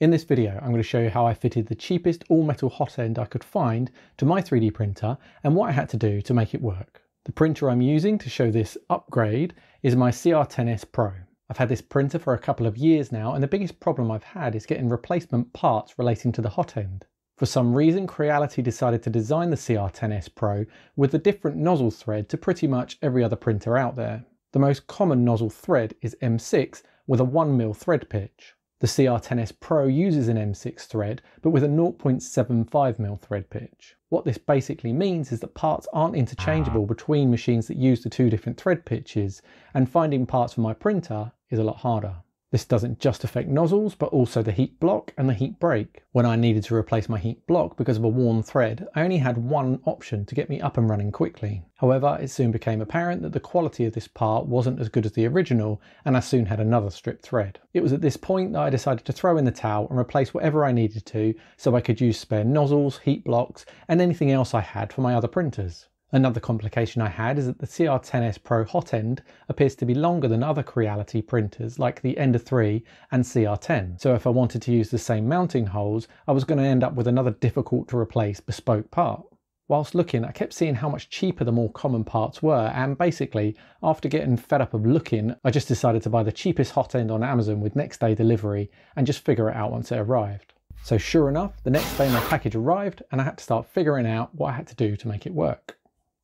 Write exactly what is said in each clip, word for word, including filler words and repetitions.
In this video, I'm going to show you how I fitted the cheapest all-metal hot end I could find to my three D printer and what I had to do to make it work. The printer I'm using to show this upgrade is my C R ten S Pro. I've had this printer for a couple of years now, and the biggest problem I've had is getting replacement parts relating to the hot end. For some reason, Creality decided to design the C R ten S Pro with a different nozzle thread to pretty much every other printer out there. The most common nozzle thread is M six with a one mil thread pitch. The C R ten S Pro uses an M six thread, but with a zero point seven five mil thread pitch. What this basically means is that parts aren't interchangeable between machines that use the two different thread pitches, and finding parts for my printer is a lot harder. This doesn't just affect nozzles, but also the heat block and the heat brake. When I needed to replace my heat block because of a worn thread, I only had one option to get me up and running quickly. However, it soon became apparent that the quality of this part wasn't as good as the original, and I soon had another stripped thread. It was at this point that I decided to throw in the towel and replace whatever I needed to, so I could use spare nozzles, heat blocks, and anything else I had for my other printers. Another complication I had is that the C R ten S Pro hot end appears to be longer than other Creality printers like the Ender three and C R ten, so if I wanted to use the same mounting holes, I was going to end up with another difficult to replace bespoke part. Whilst looking, I kept seeing how much cheaper the more common parts were, and basically, after getting fed up of looking, I just decided to buy the cheapest hot end on Amazon with next day delivery and just figure it out once it arrived. So sure enough, the next day my package arrived and I had to start figuring out what I had to do to make it work.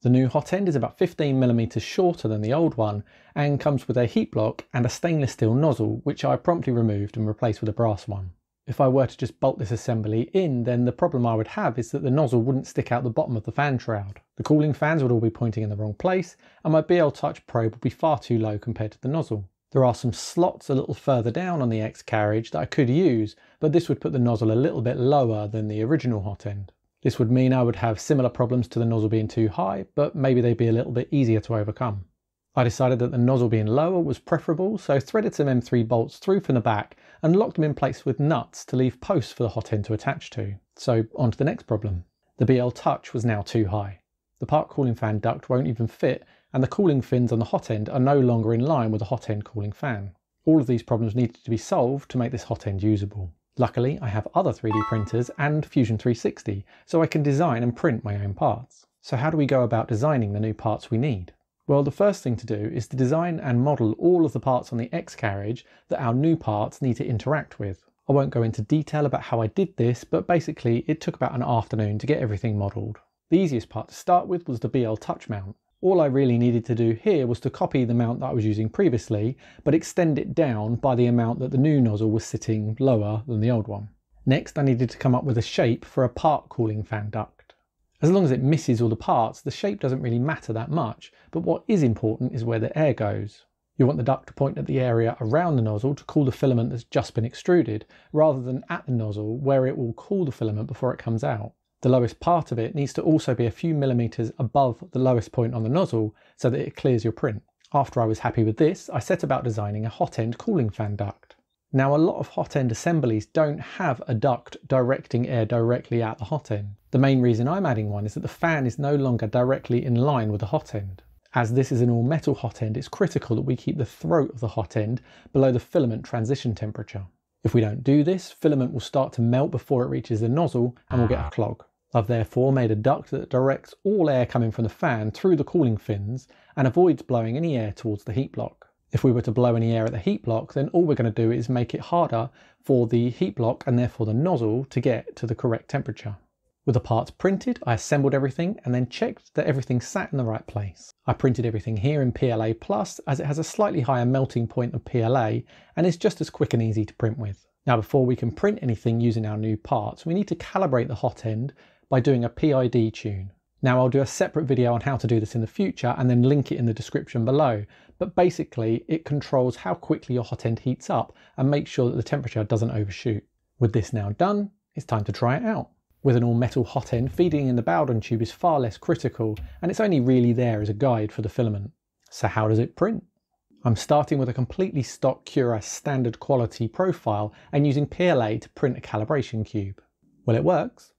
The new hot end is about fifteen millimeters shorter than the old one and comes with a heat block and a stainless steel nozzle, which I promptly removed and replaced with a brass one. If I were to just bolt this assembly in, then the problem I would have is that the nozzle wouldn't stick out the bottom of the fan shroud. The cooling fans would all be pointing in the wrong place, and my BLTouch probe would be far too low compared to the nozzle. There are some slots a little further down on the X carriage that I could use, but this would put the nozzle a little bit lower than the original hot end. This would mean I would have similar problems to the nozzle being too high, but maybe they'd be a little bit easier to overcome. I decided that the nozzle being lower was preferable, so threaded some M three bolts through from the back and locked them in place with nuts to leave posts for the hot end to attach to. So on to the next problem. The BLTouch was now too high. The part cooling fan duct won't even fit, and the cooling fins on the hot end are no longer in line with the hot end cooling fan. All of these problems needed to be solved to make this hot end usable. Luckily, I have other three D printers and Fusion three sixty, so I can design and print my own parts. So how do we go about designing the new parts we need? Well, the first thing to do is to design and model all of the parts on the X carriage that our new parts need to interact with. I won't go into detail about how I did this, but basically it took about an afternoon to get everything modelled. The easiest part to start with was the BLTouch mount. All I really needed to do here was to copy the mount that I was using previously, but extend it down by the amount that the new nozzle was sitting lower than the old one. Next, I needed to come up with a shape for a part cooling fan duct. As long as it misses all the parts, the shape doesn't really matter that much, but what is important is where the air goes. You want the duct to point at the area around the nozzle to cool the filament that's just been extruded, rather than at the nozzle where it will cool the filament before it comes out. The lowest part of it needs to also be a few millimeters above the lowest point on the nozzle so that it clears your print. After I was happy with this, I set about designing a hot end cooling fan duct. Now, a lot of hot end assemblies don't have a duct directing air directly at the hot end. The main reason I'm adding one is that the fan is no longer directly in line with the hot end. As this is an all metal hot end, it's critical that we keep the throat of the hot end below the filament transition temperature. If we don't do this, filament will start to melt before it reaches the nozzle and we'll get a clog. I've therefore made a duct that directs all air coming from the fan through the cooling fins and avoids blowing any air towards the heat block. If we were to blow any air at the heat block, then all we're going to do is make it harder for the heat block and therefore the nozzle to get to the correct temperature. With the parts printed, I assembled everything and then checked that everything sat in the right place. I printed everything here in P L A plus, as it has a slightly higher melting point than P L A and is just as quick and easy to print with. Now, before we can print anything using our new parts, we need to calibrate the hot end by doing a P I D tune. Now, I'll do a separate video on how to do this in the future and then link it in the description below, but basically it controls how quickly your hot end heats up and makes sure that the temperature doesn't overshoot. With this now done, it's time to try it out. With an all-metal hot end, feeding in the Bowden tube is far less critical, and it's only really there as a guide for the filament. So how does it print? I'm starting with a completely stock Cura standard quality profile and using P L A to print a calibration cube. Well, it works.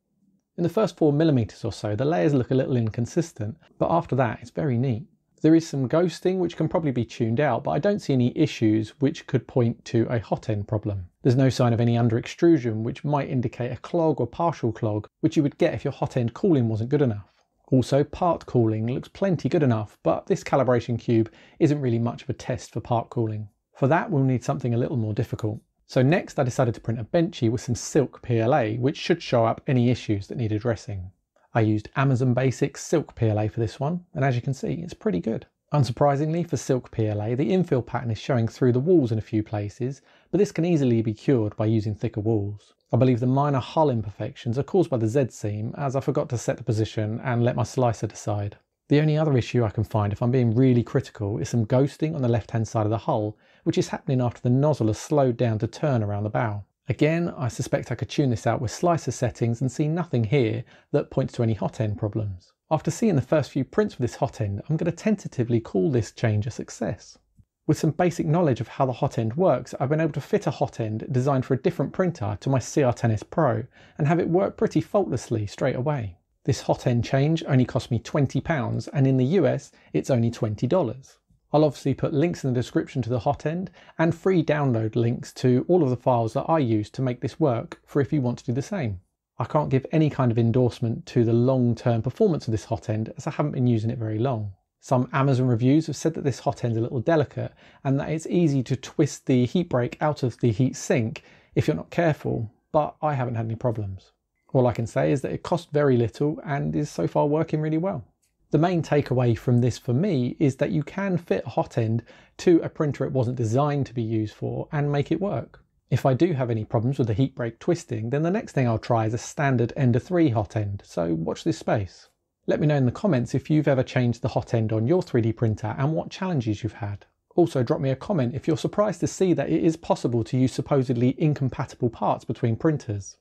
In the first four millimeters or so, the layers look a little inconsistent, but after that it's very neat. There is some ghosting which can probably be tuned out, but I don't see any issues which could point to a hot end problem. There's no sign of any under extrusion, which might indicate a clog or partial clog, which you would get if your hot end cooling wasn't good enough. Also, part cooling looks plenty good enough, but this calibration cube isn't really much of a test for part cooling. For that, we'll need something a little more difficult. So next I decided to print a benchy with some silk P L A, which should show up any issues that need addressing. I used Amazon Basic Silk P L A for this one, and as you can see, it's pretty good. Unsurprisingly for silk P L A, the infill pattern is showing through the walls in a few places, but this can easily be cured by using thicker walls. I believe the minor hull imperfections are caused by the Z-seam, as I forgot to set the position and let my slicer decide. The only other issue I can find, if I'm being really critical, is some ghosting on the left-hand side of the hull, which is happening after the nozzle has slowed down to turn around the bow. Again, I suspect I could tune this out with slicer settings and see nothing here that points to any hot end problems. After seeing the first few prints for this hot end, I'm going to tentatively call this change a success. With some basic knowledge of how the hot end works, I've been able to fit a hot end designed for a different printer to my C R ten S Pro and have it work pretty faultlessly straight away. This hot end change only cost me twenty pounds, and in the U S it's only twenty dollars. I'll obviously put links in the description to the hot end and free download links to all of the files that I used to make this work for if you want to do the same. I can't give any kind of endorsement to the long-term performance of this hot end as I haven't been using it very long. Some Amazon reviews have said that this hot end's a little delicate and that it's easy to twist the heat brake out of the heat sink if you're not careful, but I haven't had any problems. All I can say is that it cost very little and is so far working really well. The main takeaway from this for me is that you can fit a hot end to a printer it wasn't designed to be used for and make it work. If I do have any problems with the heat brake twisting, then the next thing I'll try is a standard Ender three hot end, so watch this space. Let me know in the comments if you've ever changed the hot end on your three D printer and what challenges you've had. Also drop me a comment if you're surprised to see that it is possible to use supposedly incompatible parts between printers.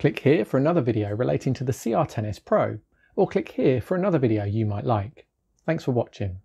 Click here for another video relating to the C R ten S Pro. Or click here for another video you might like. Thanks for watching.